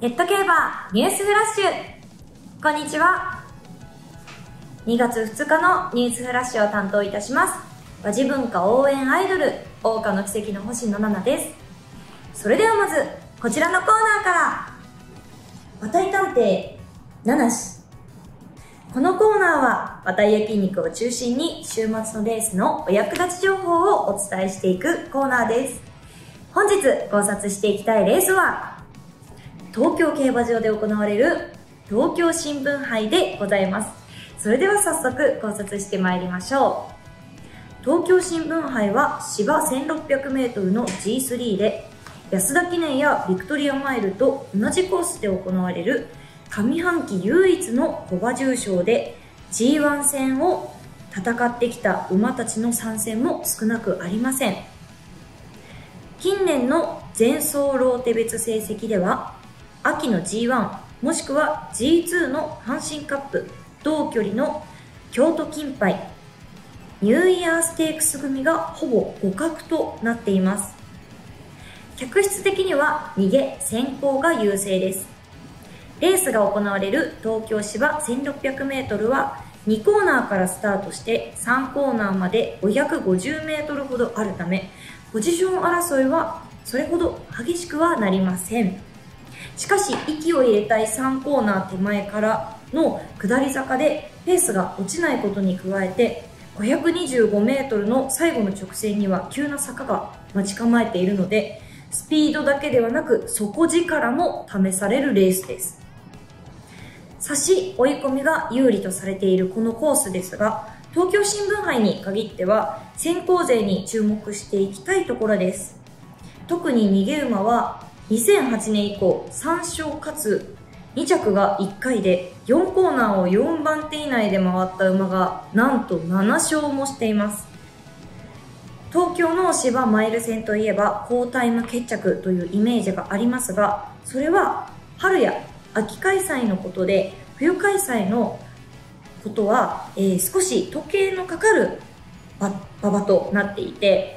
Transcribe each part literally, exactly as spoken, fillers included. ネット競馬ニュースフラッシュ、こんにちは。にがつふつかのニュースフラッシュを担当いたします和字文化応援アイドル桜花の奇跡の星野奈々です。それではまずこちらのコーナーから、わたい探偵ナナシ。このコーナーはわたい焼肉を中心に週末のレースのお役立ち情報をお伝えしていくコーナーです。本日考察していきたいレースは東京競馬場で行われる東京新聞杯でございます。それでは早速考察してまいりましょう。東京新聞杯は芝 せんろっぴゃくメートル の ジースリー で、安田記念やビクトリアマイルと同じコースで行われる上半期唯一の古馬重賞で、 ジーワン 戦を戦ってきた馬たちの参戦も少なくありません。近年の前走ローテ別成績では、秋の ジーワン もしくは ジーツー の阪神カップ、同距離の京都金杯、ニューイヤーステークス組がほぼ互角となっています。客室的には逃げ先行が優勢です。レースが行われる東京芝 せんろっぴゃくメートル はにコーナーからスタートしてさんコーナーまで ごひゃくごじゅうメートル ほどあるため、ポジション争いはそれほど激しくはなりません。しかし息を入れたいさんコーナー手前からの下り坂でペースが落ちないことに加えて、 ごひゃくにじゅうごメートル の最後の直線には急な坂が待ち構えているので、スピードだけではなく底力も試されるレースです。差し追い込みが有利とされているこのコースですが、東京新聞杯に限っては先行勢に注目していきたいところです。特に逃げ馬はにせんはちねん以降さんしょうかつにちゃくがいっかいで、よんコーナーをよんばんて以内で回った馬がなんとななしょうもしています。東京の芝マイル戦といえば好タイム決着というイメージがありますが、それは春や秋開催のことで、冬開催のことは、えー、少し時計のかかる馬場となっていて、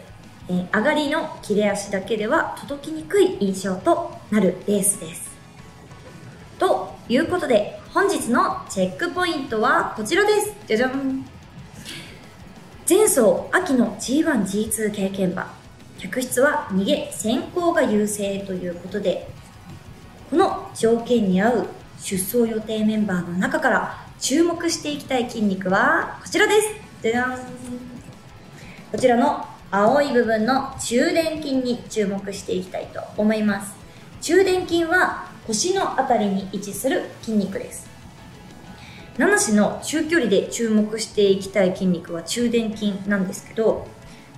えー、上がりの切れ足だけでは届きにくい印象となるレースです。ということで本日のチェックポイントはこちらです。じゃじゃん。前走秋の ジーワンジーツー 経験馬、客室は逃げ先行が優勢ということで、この条件に合う出走予定メンバーの中から注目していきたい筋肉はこちらです。じゃじゃん。こちらの青い部分の中殿筋に注目していきたいと思います。中殿筋は腰のあたりに位置する筋肉です。ナナシの中距離で注目していきたい筋肉は中殿筋なんですけど、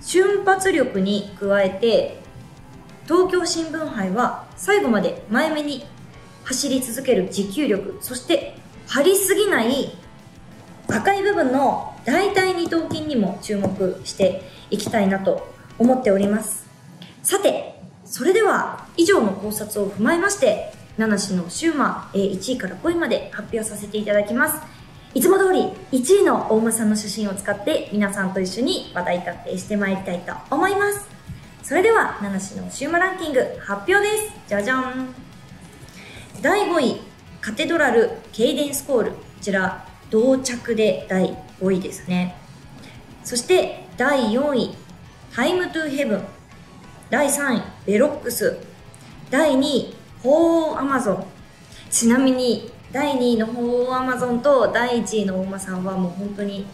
瞬発力に加えて東京新聞杯は最後まで前目に走り続ける持久力、そして張りすぎない赤い部分の大腿二頭筋にも注目していきたいなと思っております。さて、それでは以上の考察を踏まえまして、ナナシの週馬いちいからごいまで発表させていただきます。いつも通りいちいの大馬さんの写真を使って皆さんと一緒に話題探偵してまいりたいと思います。それではナナシの週馬ランキング発表です。じゃじゃん。だいごいカテドラルケイデンスコール、こちら同着でだいごいですね。そしてだいよんいタイムトゥヘブン、だいさんいベロックス、だいにい鳳凰アマゾン。ちなみにだいにいの鳳凰アマゾンとだいいちいのお馬さんはもう本当に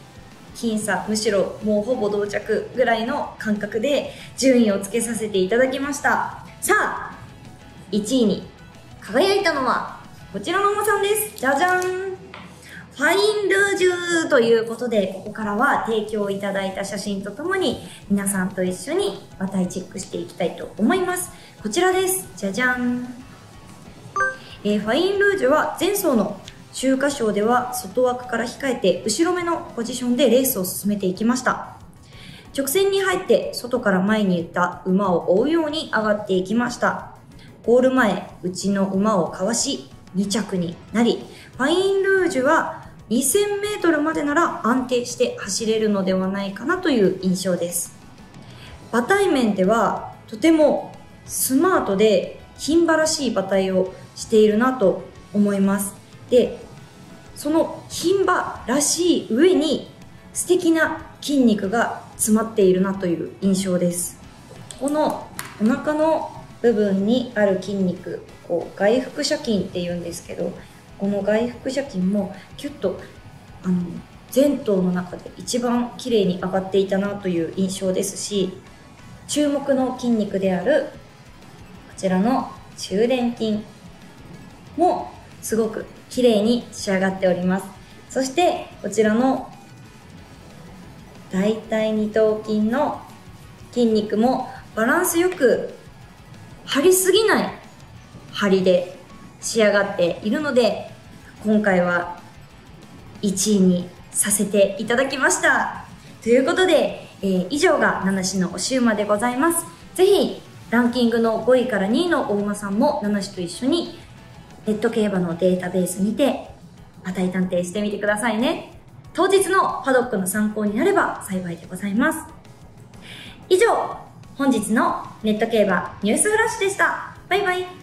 僅差、むしろもうほぼ同着ぐらいの感覚で順位をつけさせていただきました。さあ、いちいに輝いたのはこちらのお馬さんです。じゃじゃん。ファインルージュということで、ここからは提供いただいた写真とともに皆さんと一緒に話題チェックしていきたいと思います。こちらです。じゃじゃん。えー、ファインルージュは前走の秋華賞では外枠から控えて後ろ目のポジションでレースを進めていきました。直線に入って外から前に行った馬を追うように上がっていきました。ゴール前、内の馬をかわしにちゃくになり、ファインルージュはにせんメートル までなら安定して走れるのではないかなという印象です。馬体面ではとてもスマートで牝馬らしい馬体をしているなと思います。で、その牝馬らしい上に素敵な筋肉が詰まっているなという印象です。このお腹の部分にある筋肉、こう外腹斜筋っていうんですけど、この外腹斜筋もキュッとあの全頭の中で一番綺麗に上がっていたなという印象ですし、注目の筋肉であるこちらの中殿筋もすごく綺麗に仕上がっております。そしてこちらの大腿二頭筋の筋肉もバランスよく張りすぎない張りで仕上がっているので、今回はいちいにさせていただきました。ということで、えー、以上がナナシのおし馬でございます。ぜひランキングのごいからにいのお馬さんもナナシと一緒にネット競馬のデータベースにて値探偵してみてくださいね。当日のパドックの参考になれば幸いでございます。以上、本日のネット競馬ニュースフラッシュでした。バイバイ。